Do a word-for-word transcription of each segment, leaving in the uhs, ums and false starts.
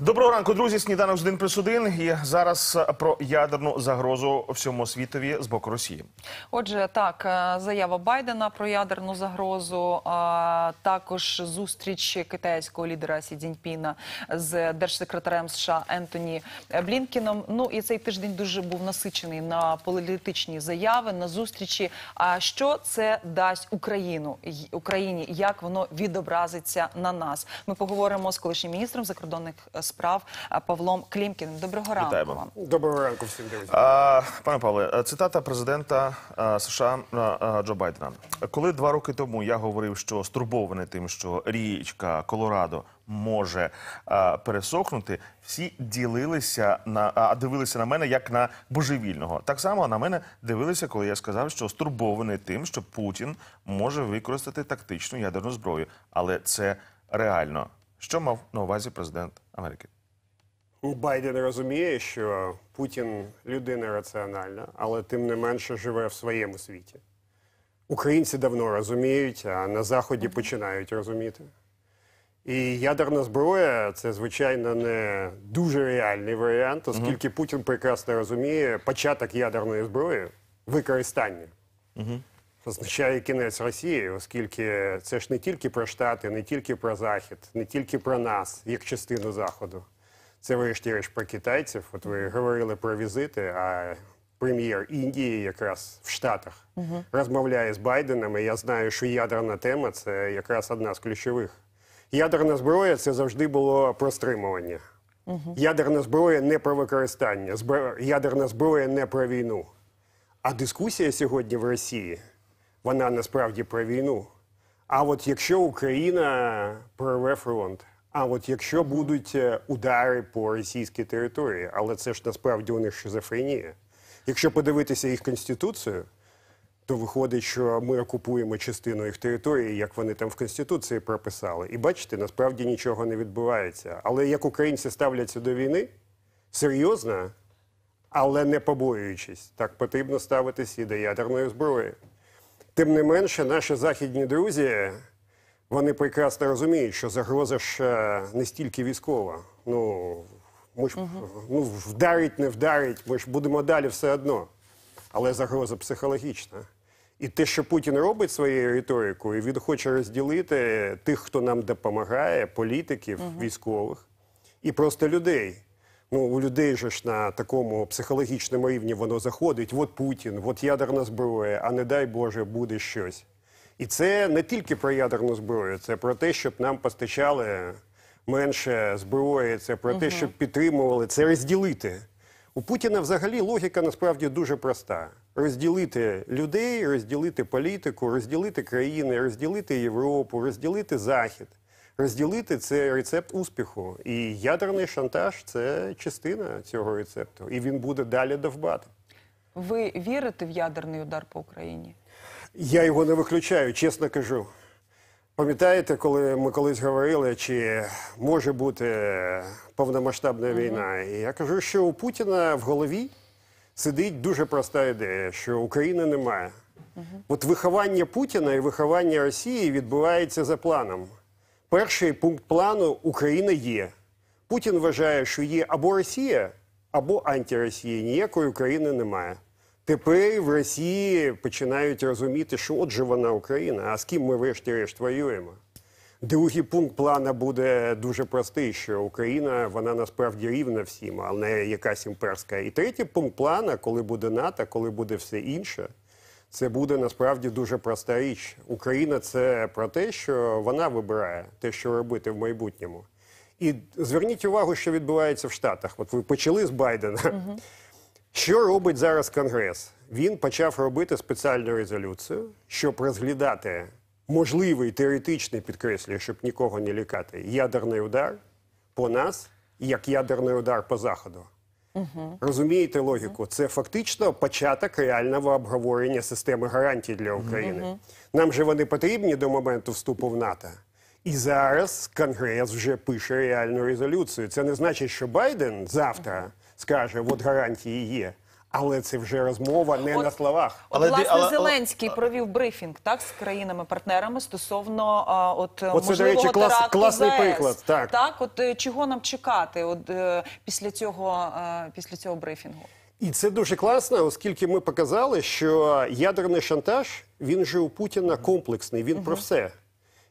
Доброго ранку, друзі. Сніданок з один плюс один. І зараз про ядерну загрозу всьому світові з боку Росії. Отже, так, заява Байдена про ядерну загрозу, а також зустріч китайського лідера Сі Цзіньпіна з держсекретарем США Ентоні Блінкеном. Ну і цей тиждень дуже був насичений на політичні заяви, на зустрічі. А що це дасть Україну, Україні? Як воно відобразиться на нас? Ми поговоримо з колишнім міністром закордонних справ справ Павлом Клімкіним. Доброго ранку. Вітаємо. Вам. Доброго ранку всім, друзі. А, пане Павле, цитата президента а, США а, Джо Байдена. Коли два роки тому я говорив, що стурбований тим, що річка Колорадо може а, пересохнути, всі ділилися, на, а, дивилися на мене як на божевільного. Так само на мене дивилися, коли я сказав, що стурбований тим, що Путін може використати тактичну ядерну зброю. Але це реально. Що мав на увазі президент Америки? Байден розуміє, що Путін людина раціональна, але тим не менше живе в своєму світі. Українці давно розуміють, а на Заході починають розуміти. І ядерна зброя – це, звичайно, не дуже реальний варіант, оскільки Путін прекрасно розуміє початок ядерної зброї – використання. Угу. Означає кінець Росії, оскільки це ж не тільки про Штати, не тільки про Захід, не тільки про нас, як частину Заходу. Це, врешті-решт, про китайців. От ви говорили про візити, а прем'єр Індії якраз в Штатах угу. розмовляє з Байденом, і я знаю, що ядерна тема – це якраз одна з ключових. Ядерна зброя – це завжди було про стримування. Угу. Ядерна зброя – не про використання, ядерна зброя – не про війну. А дискусія сьогодні в Росії – вона насправді про війну. А от якщо Україна прорве фронт, а от якщо будуть удари по російській території, але це ж насправді у них шизофренія. Якщо подивитися їх Конституцію, то виходить, що ми окупуємо частину їх території, як вони там в Конституції прописали. І бачите, насправді нічого не відбувається. Але як українці ставляться до війни, серйозно, але не побоюючись, так потрібно ставитися і до ядерної зброї. Тим не менше, наші західні друзі, вони прекрасно розуміють, що загроза ж не стільки військова. Ну, ми ж, ну, вдарить, не вдарить, ми ж будемо далі все одно. Але загроза психологічна. І те, що Путін робить своєю риторикою, він хоче розділити тих, хто нам допомагає, політиків, угу. військових, і просто людей. Ну, у людей же ж на такому психологічному рівні воно заходить. От Путін, от ядерна зброя, а не дай Боже, буде щось. І це не тільки про ядерну зброю, це про те, щоб нам постачали менше зброї, це про угу. те, щоб підтримували, це розділити. У Путіна взагалі логіка насправді дуже проста. Розділити людей, розділити політику, розділити країни, розділити Європу, розділити Захід. Розділити – це рецепт успіху. І ядерний шантаж – це частина цього рецепту. І він буде далі довбати. Ви вірите в ядерний удар по Україні? Я його не виключаю, чесно кажу. Пам'ятаєте, коли ми колись говорили, чи може бути повномасштабна війна? І я кажу, що у Путіна в голові сидить дуже проста ідея, що України немає. От виховання Путіна і виховання Росії відбувається за планом. Перший пункт плану – Україна є. Путін вважає, що є або Росія, або антиросія. Ніякої України немає. Тепер в Росії починають розуміти, що от же вона Україна, а з ким ми врешті-решт воюємо. Другий пункт плану буде дуже простий, що Україна, вона насправді рівна всім, а не якась імперська. І третій пункт плану, коли буде НАТО, коли буде все інше – це буде насправді дуже проста річ. Україна – це про те, що вона вибирає те, що робити в майбутньому. І зверніть увагу, що відбувається в Штатах. От ви почали з Байдена. Угу. Що робить зараз Конгрес? Він почав робити спеціальну резолюцію, щоб розглядати можливий теоретичний, підкреслюю, щоб нікого не лякати, ядерний удар по нас, як ядерний удар по Заходу. Угу. Розумієте логіку? Це фактично початок реального обговорення системи гарантій для України. Угу. Нам же вони потрібні до моменту вступу в НАТО. І зараз Конгрес вже пише реальну резолюцію. Це не значить, що Байден завтра скаже, от гарантії є. Але це вже розмова не от, на словах. От, але, власне, але, Зеленський але, провів брифінг, так, з країнами-партнерами стосовно а, от, от можливого це, до речі, клас, теракту класний зе ес. Приклад, так. Так, от чого нам чекати от, після, цього, після цього брифінгу? І це дуже класно, оскільки ми показали, що ядерний шантаж, він же у Путіна комплексний, він угу. про все.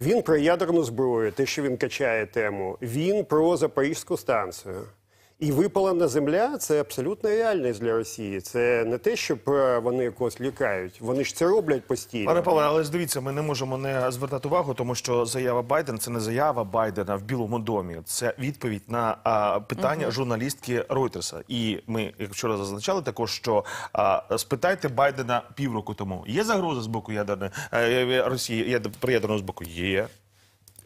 Він про ядерну зброю, те, що він качає тему, він про Запорізьку станцію. І випалена земля – це абсолютна реальність для Росії. Це не те, щоб вони якось лякають. Вони ж це роблять постійно. Пане Павло, але дивіться, ми не можемо не звертати увагу, тому що заява Байдена – це не заява Байдена в Білому домі. Це відповідь на а, питання угу. журналістки Ройтерса. І ми, як вчора зазначали також, що а, спитайте Байдена півроку тому. Є загроза з боку ядерної а, Росії, яд, при ядерному з боку? Є.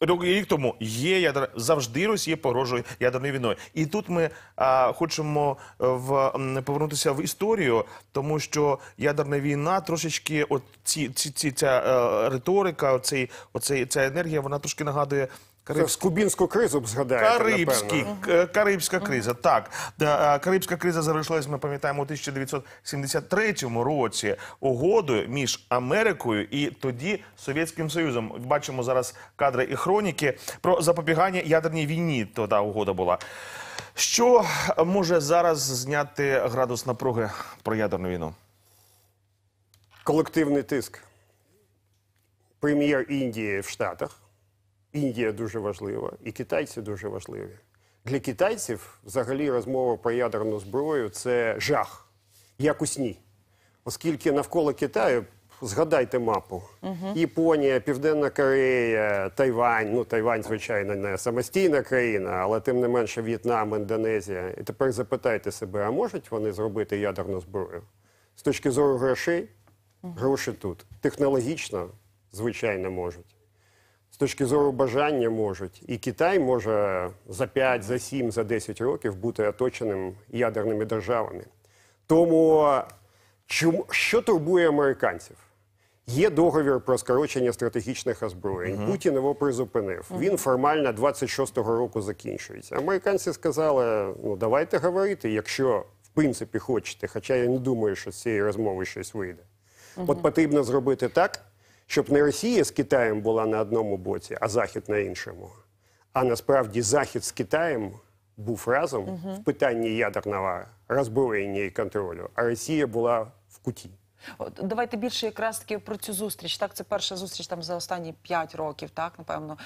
Рік тому є ядер... завжди Росія погрожує ядерною війною. І тут ми а, хочемо в... повернутися в історію, тому що ядерна війна трошечки, от ці, ці, ці, ця е, риторика, оцей, оцей, ця енергія, вона трошки нагадує... Карибську... Кубінську кризу б згадаєте, Карибський, напевно. Карибська криза, так. Карибська криза завершилась, ми пам'ятаємо, у тисяча дев'ятсот сімдесят третьому році угодою між Америкою і тоді Совєтським Союзом. Бачимо зараз кадри і хроніки про запобігання ядерній війні, то та угода була. Що може зараз зняти градус напруги про ядерну війну? Колективний тиск. Прем'єр Індії в Штатах. Індія дуже важлива, і китайці дуже важливі. Для китайців взагалі розмова про ядерну зброю – це жах, як у сні. Оскільки навколо Китаю, згадайте мапу, угу. Японія, Південна Корея, Тайвань, ну Тайвань, звичайно, не самостійна країна, але тим не менше В'єтнам, Індонезія. І тепер запитайте себе, а можуть вони зробити ядерну зброю? З точки зору грошей, гроші тут. Технологічно, звичайно, можуть. З точки зору бажання можуть. І Китай може за п'ять, за сім, за десять років бути оточеним ядерними державами. Тому чому, що турбує американців? Є договір про скорочення стратегічних озброєнь. Угу. Путін його призупинив. Угу. Він формально двадцять шостого року закінчується. Американці сказали, ну давайте говорити, якщо в принципі хочете, хоча я не думаю, що з цієї розмови щось вийде. Угу. От потрібно зробити так, щоб не Росія з Китаєм була на одному боці, а Захід на іншому. А насправді Захід з Китаєм був разом угу. в питанні ядерного розброєння і контролю, а Росія була в куті. От, давайте більше якраз таки про цю зустріч. Так, це перша зустріч там за останні п'ять років, так, напевно,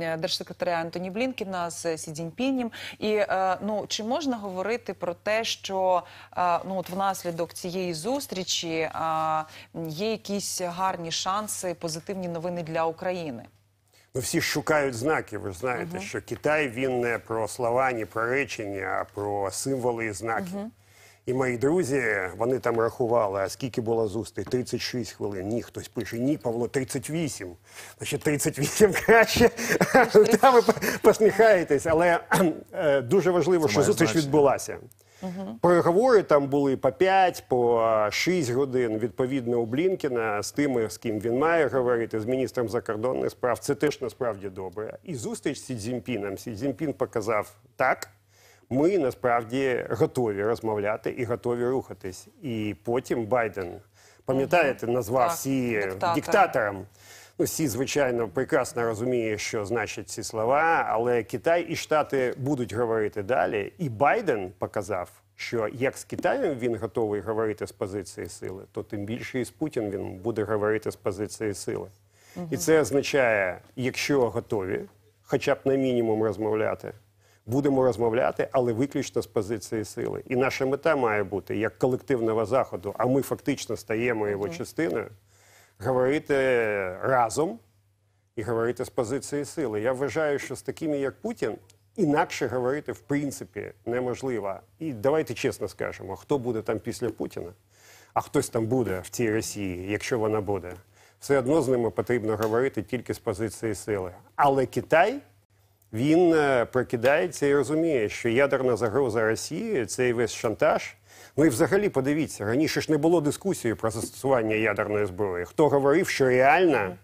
е, держсекретаря Ентоні Блінкена з Сі Цзіньпінем. І, е, ну, чи можна говорити про те, що, е, ну, от внаслідок цієї зустрічі е, є якісь гарні шанси, позитивні новини для України? Ну, всі шукають знаки, ви знаєте, угу. що Китай, він не про слова, не про речення, а про символи і знаки. Угу. І мої друзі, вони там рахували, а скільки було зустріч? тридцять шість хвилин. Ні, хтось пише, ні, Павло, тридцять вісім. Значить, тридцять вісім краще. Та ви посміхаєтесь, але дуже важливо, що зустріч відбулася. Переговори там були по п'ять, по шість годин, відповідно, у Блінкена, з тими, з ким він має говорити, з міністром закордонних справ. Це теж насправді добре. І зустріч з Сі Цзіньпіном. Сі Цзіньпін показав так, ми, насправді, готові розмовляти і готові рухатись. І потім Байден, пам'ятаєте, назвав Сі диктатором. Ну, Сі, звичайно, прекрасно розуміє, що значать ці слова, але Китай і Штати будуть говорити далі. І Байден показав, що як з Китаєм він готовий говорити з позиції сили, то тим більше і з Путіним він буде говорити з позиції сили. Угу. І це означає, якщо готові, хоча б на мінімум розмовляти, будемо розмовляти, але виключно з позиції сили. І наша мета має бути, як колективного Заходу, а ми фактично стаємо його mm-hmm. частиною, говорити разом і говорити з позиції сили. Я вважаю, що з такими, як Путін, інакше говорити, в принципі, неможливо. І давайте чесно скажемо, хто буде там після Путіна, а хтось там буде в цій Росії, якщо вона буде. Все одно з ними потрібно говорити тільки з позиції сили. Але Китай... Він прокидається і розуміє, що ядерна загроза Росії – це і весь шантаж. Ну і взагалі, подивіться, раніше ж не було дискусії про застосування ядерної зброї. Хто говорив, що реально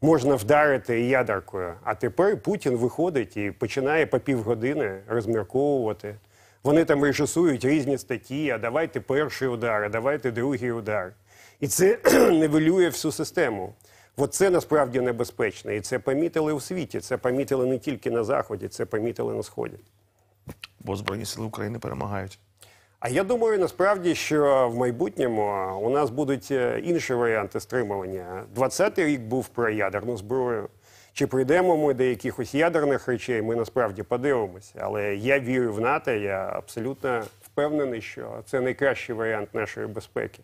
можна вдарити ядеркою? А тепер Путін виходить і починає по півгодини розмірковувати, Вони там режисують різні статті, а давайте перший удар, а давайте другий удар. І це нівелює всю систему. От це насправді небезпечно. І це помітили у світі, це помітили не тільки на Заході, це помітили на Сході. Бо Збройні сили України перемагають. А я думаю, насправді, що в майбутньому у нас будуть інші варіанти стримування. двадцятий рік був про ядерну зброю. Чи прийдемо ми до якихось ядерних речей, ми насправді подивимося. Але я вірю в НАТО, я абсолютно впевнений, що це найкращий варіант нашої безпеки.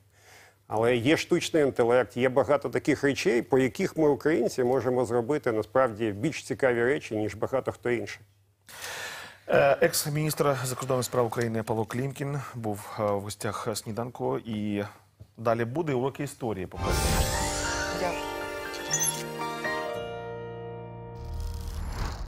Але є штучний інтелект, є багато таких речей, по яких ми, українці, можемо зробити насправді більш цікаві речі, ніж багато хто інший. Екс-міністр закордонних справ України Павло Клімкін був в гостях сніданку. І далі буде уроки історії. Дякую.